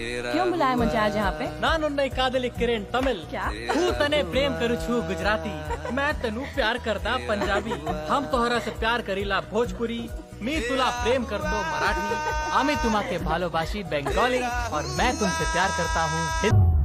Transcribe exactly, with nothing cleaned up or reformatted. क्यों बुलाया मुझे आज यहाँ पे? नानुन्ने कादली किरण तमिल, क्या तू तने प्रेम करू छू गुजराती, मैं तनु प्यार करता पंजाबी, हम तोहरा से प्यार करीला भोजपुरी, मैं तुला प्रेम करतो मराठी, आमी तुम्हाके भालोबाशी बंगाली, और मैं तुमसे प्यार करता हूँ।